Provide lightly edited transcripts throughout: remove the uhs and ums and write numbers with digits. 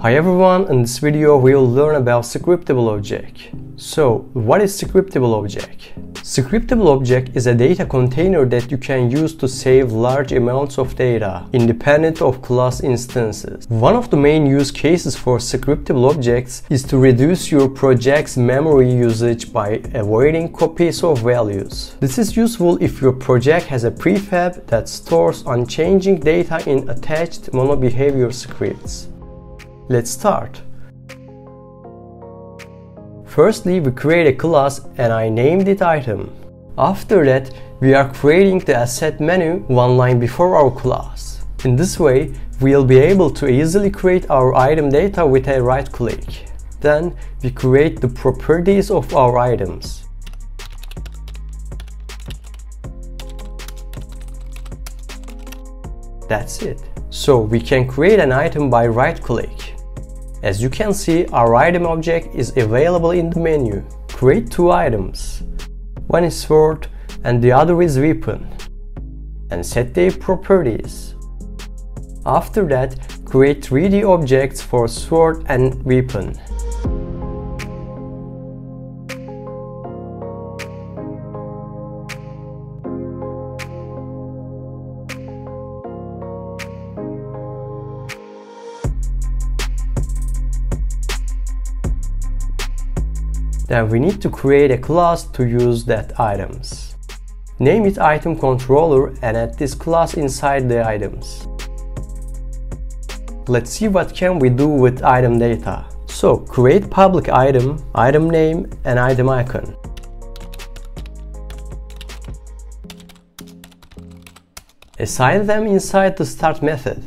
Hi everyone, in this video we'll learn about ScriptableObject. So, what is ScriptableObject? ScriptableObject is a data container that you can use to save large amounts of data, independent of class instances. One of the main use cases for ScriptableObjects is to reduce your project's memory usage by avoiding copies of values. This is useful if your project has a prefab that stores unchanging data in attached MonoBehaviour scripts. Let's start. Firstly, we create a class and I named it item. After that, we are creating the asset menu one line before our class. In this way, we'll be able to easily create our item data with a right click. Then, we create the properties of our items. That's it. So we can create an item by right-click. As you can see, our item object is available in the menu. Create two items. One is sword and the other is weapon. And set their properties. After that, create 3D objects for sword and weapon. Then we need to create a class to use that items. Name it ItemController and add this class inside the items. Let's see what can we do with item data. So create public item, item name and item icon. Assign them inside the start method.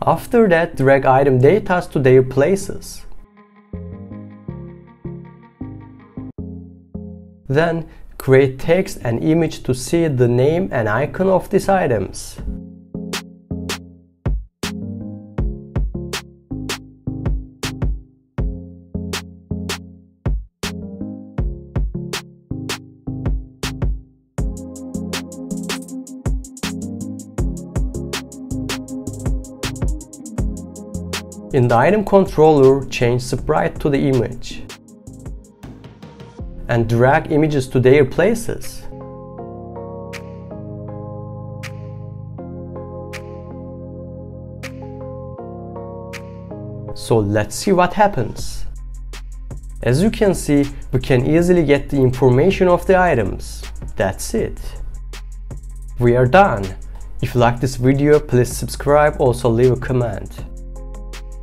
After that, drag item data to their places. Then, create text and image to see the name and icon of these items. In the item controller, change sprite to the image and drag images to their places. So let's see what happens. As you can see, we can easily get the information of the items. That's it. We are done. If you like this video, please subscribe, also leave a comment.